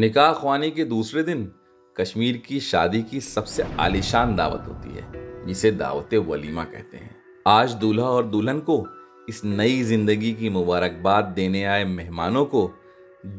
निकाह ख्वानी के दूसरे दिन कश्मीर की शादी की सबसे आलीशान दावत होती है, जिसे दावत वलीमा कहते हैं। आज दूल्हा और दुल्हन को इस नई जिंदगी की मुबारकबाद देने आए मेहमानों को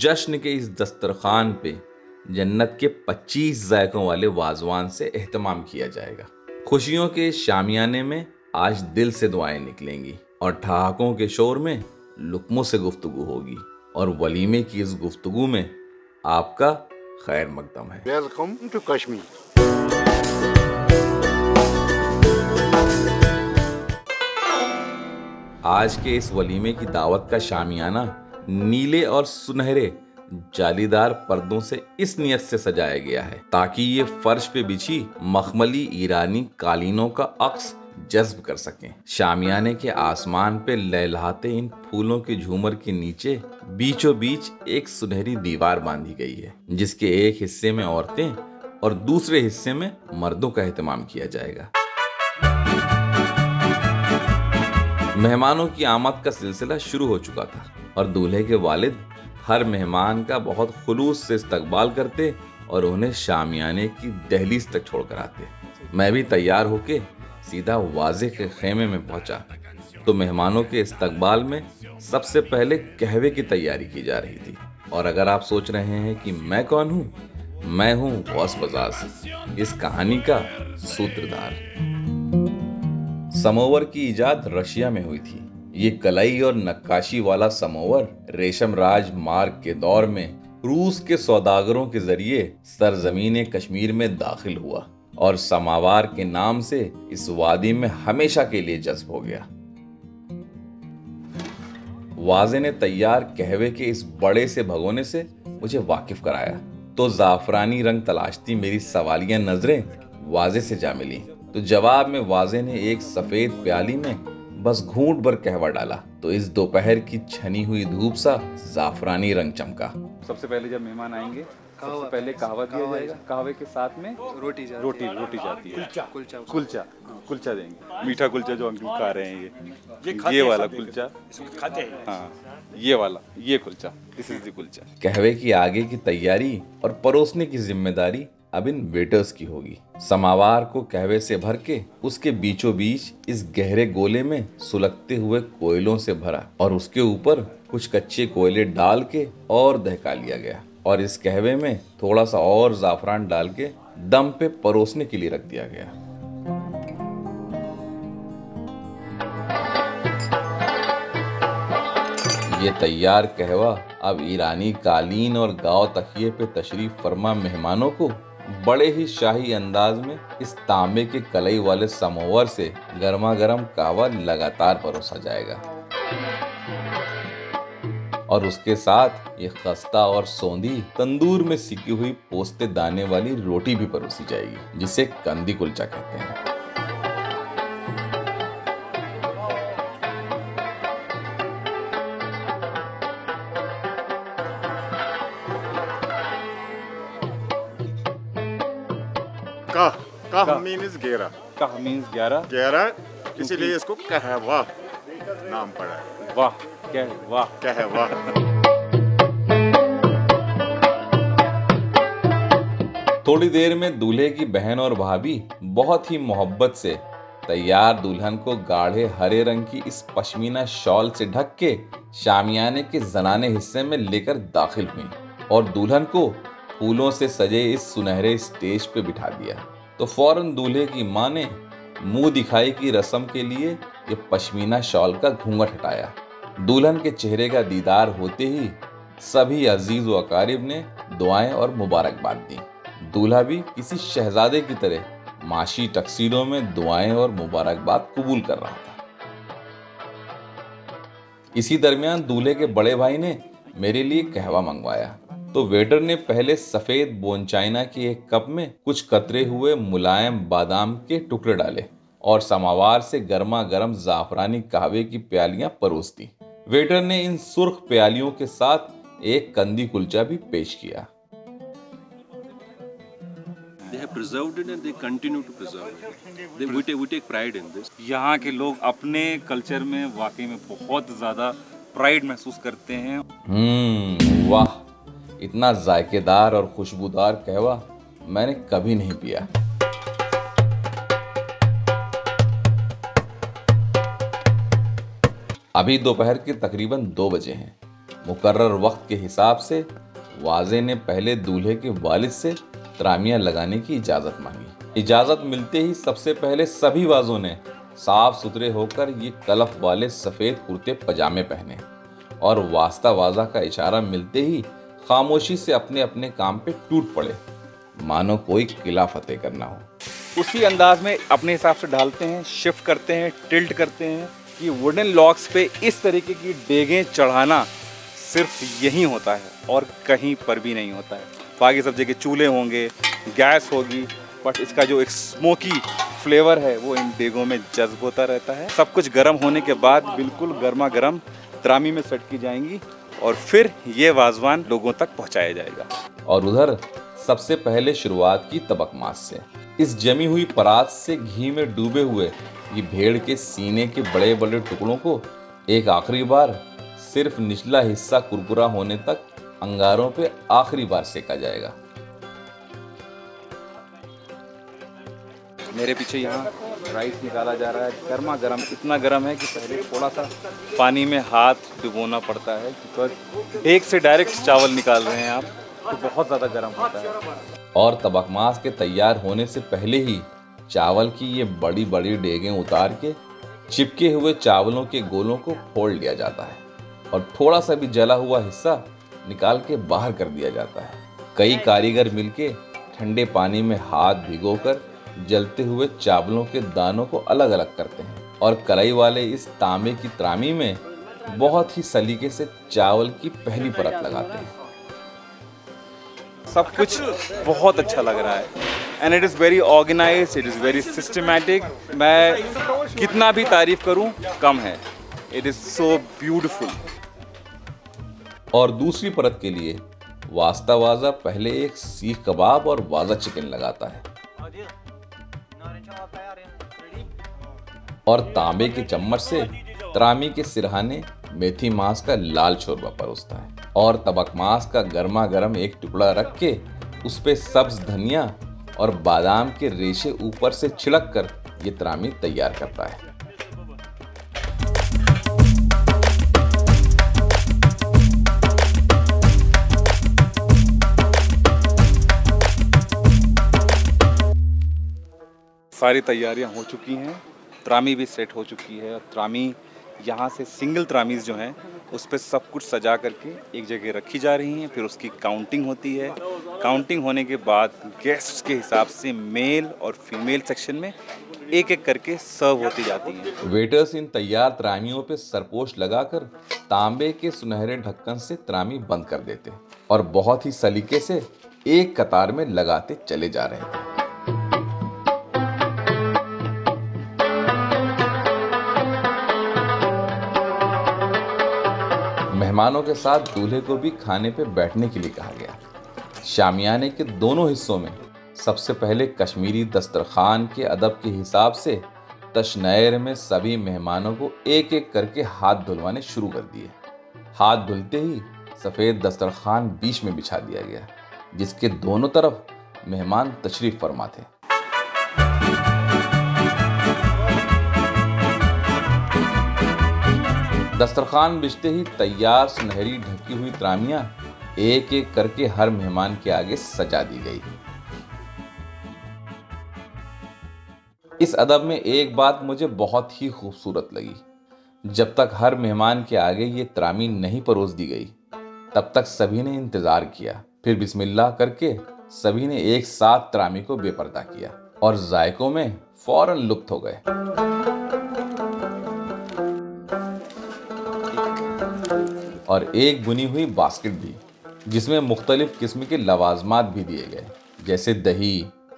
जश्न के इस दस्तरखान पे जन्नत के 25 जायकों वाले वाजवान से एहतमाम किया जाएगा। खुशियों के शामियाने में आज दिल से दुआएं निकलेंगी और ठहाकों के शोर में लुकमों से गुफ्तगू होगी, और वलीमे की इस गुफ्तगू में आपका खैर मकदम है। Welcome to Kashmir. आज के इस वलीमे की दावत का शामियाना नीले और सुनहरे जालीदार पर्दों से इस नियत से सजाया गया है ताकि ये फर्श पे बिछी मखमली ईरानी कालीनों का अक्स जज्ब कर सकें। शामियाने के आसमान पे लहलहाते इन फूलों के झूमर के नीचे बीचों बीच एक सुनहरी दीवार बांधी गई है, जिसके एक हिस्से में औरतें और दूसरे हिस्से में मर्दों का एहतमाम किया जाएगा। मेहमानों की आमद का सिलसिला शुरू हो चुका था और दूल्हे के वालिद हर मेहमान का बहुत खुलूस से इस्तकबाल करते और उन्हें शामियाने की दहलीज तक छोड़कर आते। मैं भी तैयार होके सीधा वाजे के खेमे में पहुंचा तो मेहमानों के इस्तकबाल में सबसे पहले कहवे की तैयारी की जा रही थी। और अगर आप सोच रहे हैं कि मैं कौन हूँ, मैं हूँ गॉस बाज़ाज़, इस कहानी का सूत्रधार। समोवर की इजाद रशिया में हुई थी। ये कलाई और नक्काशी वाला समोवर रेशम राज मार्ग के दौर में रूस के सौदागरों के जरिए सरजमीन कश्मीर में दाखिल हुआ और समावार के नाम से इस वादी में हमेशा के लिए जज्ब हो गया। वाजे ने तैयार कहवे के इस बड़े से भगोने से मुझे वाकिफ कराया तो जाफरानी रंग तलाशती मेरी सवालिया नजरें वाजे से जा मिली। तो जवाब में वाजे ने एक सफेद प्याली में बस घूंट भर कहवा डाला तो इस दोपहर की छनी हुई धूप सा जाफरानी रंग चमका। सबसे पहले जब मेहमान आएंगे सबसे पहले कहवा दिया जाएगा। कहवे के साथ में रोटी जाती है। कुल्चा देंगे, मीठा कुल्चा जो अंकल खा रहे हैं, ये वाला कुल्चा खाते हैं। हाँ, ये वाला ये kulcha, this is the kulcha. कहवे की आगे की तैयारी और परोसने की जिम्मेदारी अब इन वेटर्स की होगी। समावार को कहवे से भर के उसके बीचों बीच इस गहरे गोले में सुलगते हुए कोयलों से भरा और उसके ऊपर कुछ कच्चे कोयले डाल के और दहका लिया गया और इस कहवे में थोड़ा सा और जाफरान डाल के दम पे परोसने के लिए रख दिया गया। ये तैयार कहवा अब ईरानी कालीन और गाँव तकिए पे तशरीफ फरमा मेहमानों को बड़े ही शाही अंदाज में इस तांबे के कलई वाले समोवर से गर्मा गर्म कहवा लगातार परोसा जाएगा और उसके साथ ये खस्ता और सौंधी तंदूर में सिकी हुई पोस्ते दाने वाली रोटी भी परोसी जाएगी, जिसे कांदी कुल्चा कहते हैं। कह मीन्स ग्यारह, इसीलिए इसको कहवा नाम पड़ा है। वाह, कहवा, कहवा। थोड़ी देर में दूल्हे की बहन और भाभी बहुत ही मोहब्बत से तैयार दुल्हन को गाढ़े हरे रंग की इस पश्मीना शॉल से ढक के शामियाने के जनाने हिस्से में लेकर दाखिल हुई और दुल्हन को फूलों से सजे इस सुनहरे स्टेज पे बिठा दिया तो फौरन दूल्हे की माँ ने मुंह दिखाई की रस्म के लिए ये पश्मीना शॉल का घूंघट हटाया। दुल्हन के चेहरे का दीदार होते ही सभी अजीज व अकारिब ने दुआएं और मुबारकबाद दी। दूल्हा भी किसी शहजादे की तरह माशी टक्सीडों में दुआएं और मुबारकबाद कबूल कर रहा था। इसी दरमियान दूल्हे के बड़े भाई ने मेरे लिए कहवा मंगवाया तो वेटर ने पहले सफेद बोनचाइना के एक कप में कुछ कतरे हुए मुलायम बादाम के टुकड़े डाले और समावार से गर्मा गर्म जाफरानी कहवे की प्यालियां परोस दी। वेटर ने इन सुर्ख प्यालियों के साथ एक कंदी कुलचा भी पेश किया। यहाँ के लोग अपने कल्चर में वाकई में बहुत ज्यादा प्राइड महसूस करते हैं। वाह, इतना जायकेदार और खुशबूदार कहवा मैंने कभी नहीं पिया। अभी दोपहर के तकरीबन 2 बजे हैं। मुकर्रर वक्त के हिसाब से वाजे ने पहले दूल्हे के वालिद से तरामियाँ लगाने की इजाज़त मांगी। इजाज़त मिलते ही सबसे पहले सभी वाजों ने साफ सुथरे होकर ये कलफ वाले सफ़ेद कुर्ते पजामे पहने और वास्ता वाजा का इशारा मिलते ही खामोशी से अपने अपने काम पे टूट पड़े, मानो कोई किला फतेह करना हो। उसी अंदाज में अपने हिसाब से ढालते हैं, शिफ्ट करते हैं, टिल्ट करते हैं कि वुडन लॉक्स पे इस तरीके की डेगें चढ़ाना सिर्फ यहीं होता है और कहीं पर भी नहीं होता है। बाकी सब जगह चूल्हे होंगे, गैस होगी, बट इसका जो एक स्मोकी फ्लेवर है वो इन डेगों में जज्ब होता रहता है। सब कुछ गर्म होने के बाद बिल्कुल गर्मा गर्म तरामी में सेट की जाएंगी और फिर ये वाजवान लोगों तक पहुंचाया जाएगा। और उधर सबसे पहले शुरुआत की तबकमास से। इस जमी हुई परात से घी में डूबे हुए ये भेड़ के सीने के बड़े बड़े टुकड़ों को एक आखिरी बार सिर्फ निचला हिस्सा कुरकुरा होने तक अंगारों पे आखिरी बार सेका जाएगा। मेरे पीछे यहाँ राइस निकाला जा रहा है, गर्मा गर्म, इतना गर्म है कि पहले थोड़ा सा पानी में हाथ डुबोना पड़ता है क्योंकि डेग से डायरेक्ट चावल निकाल रहे हैं आप, तो बहुत ज़्यादा गर्म होता है। और तबकमास के तैयार होने से पहले ही चावल की ये बड़ी बड़ी डेगें उतार के चिपके हुए चावलों के गोलों को फोड़ लिया जाता है और थोड़ा सा भी जला हुआ हिस्सा निकाल के बाहर कर दिया जाता है। कई कारीगर मिलके ठंडे पानी में हाथ भिगोकर जलते हुए चावलों के दानों को अलग अलग करते हैं और कलाई वाले इस तांबे की तरामी में बहुत ही सलीके से चावल की पहली परत लगाते हैं। सब कुछ बहुत अच्छा लग रहा है and it is very organised, it is very systematic. मैं कितना भी तारीफ करूं कम है, इट इज़ सो ब्यूटिफुल। और दूसरी परत के लिए वास्ता वाजा पहले एक सीख कबाब और वाजा चिकन लगाता है और तांबे के चम्मच से तरामी के सिरहाने मेथी मांस का लाल शोरबा परोसता है और तबकमास का गर्मा गर्म एक टुकड़ा रख के उस पे सब्ज धनिया और बादाम के रेशे ऊपर से छिड़क कर ये तरामी तैयार करता है। सारी तैयारियां हो चुकी हैं, तरामी भी सेट हो चुकी है और तरामी यहाँ से सिंगल तरामीज़ जो हैं उस पर सब कुछ सजा करके एक जगह रखी जा रही हैं। फिर उसकी काउंटिंग होती है, काउंटिंग होने के बाद गेस्ट के हिसाब से मेल और फीमेल सेक्शन में एक एक करके सर्व होती जाती हैं। वेटर्स इन तैयार तरामियों पे सरपोश लगाकर तांबे के सुनहरे ढक्कन से तरामी बंद कर देते और बहुत ही सलीके से एक कतार में लगाते चले जा रहे थे। मेहमानों के साथ दूल्हे को भी खाने पे बैठने के लिए कहा गया। शामियाने के दोनों हिस्सों में सबसे पहले कश्मीरी दस्तरखान के अदब के हिसाब से तशनेर में सभी मेहमानों को एक एक करके हाथ धुलवाने शुरू कर दिए। हाथ धुलते ही सफ़ेद दस्तरखान बीच में बिछा दिया गया जिसके दोनों तरफ मेहमान तशरीफ़ फरमा थे। दस्तरखान बिछते ही तैयार सुनहरी ढकी हुई तरामियाँ एक एक करके हर मेहमान के आगे सजा दी गई। इस अदब में एक बात मुझे बहुत ही खूबसूरत लगी, जब तक हर मेहमान के आगे ये तरामी नहीं परोस दी गई तब तक सभी ने इंतज़ार किया। फिर बिस्मिल्लाह करके सभी ने एक साथ तरामी को बेपर्दा किया और जायकों में फौरन लुप्त हो गए। और एक बुनी हुई बास्केट भी जिसमें मुख्तलिफ किस्म के लवाजमात भी दिए गए, जैसे दही,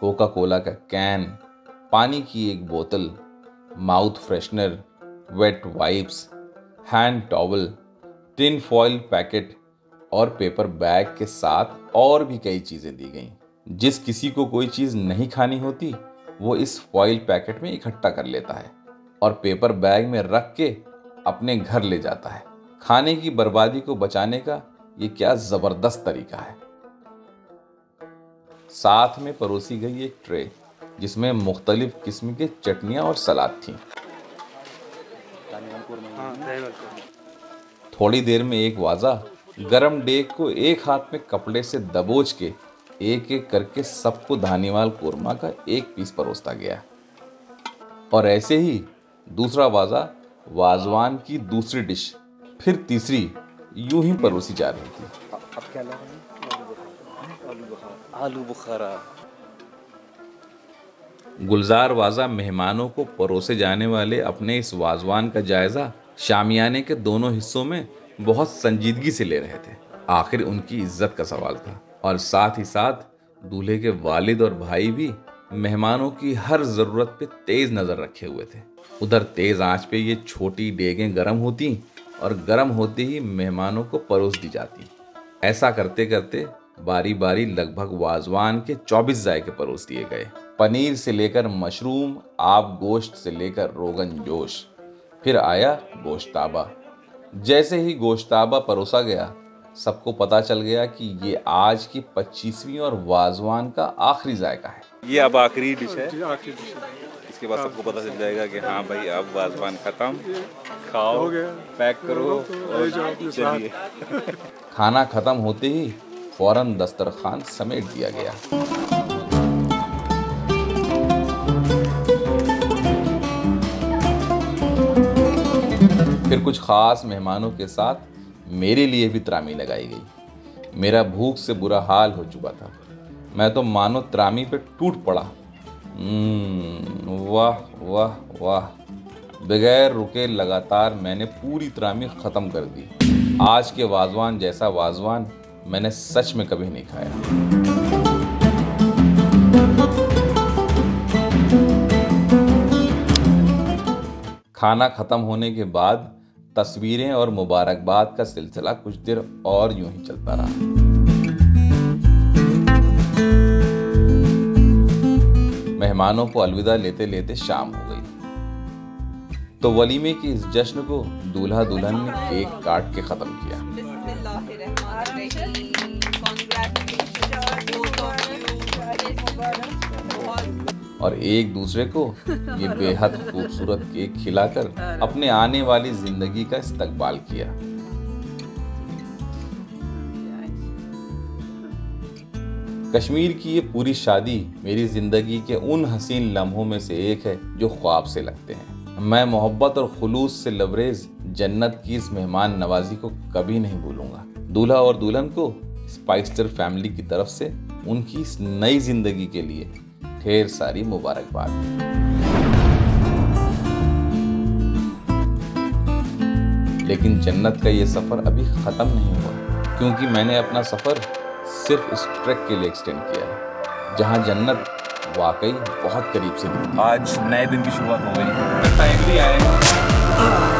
कोका कोला का कैन, पानी की एक बोतल, mouth freshener, wet wipes, hand towel, tin foil packet और पेपर बैग के साथ और भी कई चीज़ें दी गईं। जिस किसी को कोई चीज़ नहीं खानी होती वो इस फॉइल पैकेट में इकट्ठा कर लेता है और पेपर बैग में रख के अपने घर ले जाता है। खाने की बर्बादी को बचाने का ये क्या जबरदस्त तरीका है। साथ में परोसी गई एक ट्रे जिसमें मुख्तलिफ किस्म के चटनियाँ और सलाद थी। थोड़ी देर में एक वाजा गरम डेग को एक हाथ में कपड़े से दबोच के एक एक करके सबको धानीवाल कोरमा का एक पीस परोसता गया और ऐसे ही दूसरा वाजा वाजवान की दूसरी डिश, फिर तीसरी, यूं ही परोसी जा रही थी। अब क्या आलू बुखारा। गुलजार वाजा मेहमानों को परोसे जाने वाले अपने इस वाजवान का जायजा शामियाने के दोनों हिस्सों में बहुत संजीदगी से ले रहे थे। आखिर उनकी इज्जत का सवाल था और साथ ही साथ दूल्हे के वालिद और भाई भी मेहमानों की हर ज़रूरत पे तेज़ नज़र रखे हुए थे। उधर तेज़ आंच पे ये छोटी डेगें गर्म होती और गर्म होते ही मेहमानों को परोस दी जाती। ऐसा करते करते बारी बारी लगभग वाजवान के 24 जायके परोस दिए गए। पनीर से लेकर मशरूम, आब गोश्त से लेकर रोगन जोश, फिर आया गोश्ताबा। जैसे ही गोश्ताबा परोसा गया सबको पता चल गया कि ये आज की 25वीं और वाजवान का आखिरी जायका है। ये अब आखिरी डिश है, इसके बाद सबको पता चल जाएगा कि हाँ भाई अब वाजवान खत्म, खाओ, पैक करो और चलिए। खाना खत्म होते ही फौरन दस्तरखान समेट दिया गया। फिर कुछ खास मेहमानों के साथ मेरे लिए भी त्रामी लगाई गई। मेरा भूख से बुरा हाल हो चुका था, मैं तो मानो त्रामी पे टूट पड़ा। वाह वाह वाह, बगैर रुके लगातार मैंने पूरी त्रामी ख़त्म कर दी। आज के वाजवान जैसा वाजवान मैंने सच में कभी नहीं खाया। खाना ख़त्म होने के बाद तस्वीरें और मुबारकबाद का सिलसिला कुछ देर और यूं ही चलता रहा। मेहमानों को अलविदा लेते लेते शाम हो गई तो वलीमे के इस जश्न को दूल्हा दुल्हन ने केक काट के खत्म किया। और एक दूसरे को ये बेहद खूबसूरत केक खिलाकर अपने आने वाली जिंदगी का इस्तकबाल किया। कश्मीर की ये पूरी शादी मेरी जिंदगी के उन हसीन लम्हों में से एक है जो ख्वाब से लगते हैं। मैं मोहब्बत और खुलूस से लबरेज जन्नत की इस मेहमान नवाजी को कभी नहीं भूलूंगा। दूल्हा और दुल्हन को स्पाइस्टर फैमिली की तरफ से उनकी इस नई जिंदगी के लिए ढेर सारी मुबारकबाद। लेकिन जन्नत का ये सफर अभी खत्म नहीं हुआ, क्योंकि मैंने अपना सफर सिर्फ इस ट्रैक के लिए एक्सटेंड किया है जहां जन्नत वाकई बहुत करीब से दिखती है। आज नए दिन की शुरुआत हो गई है।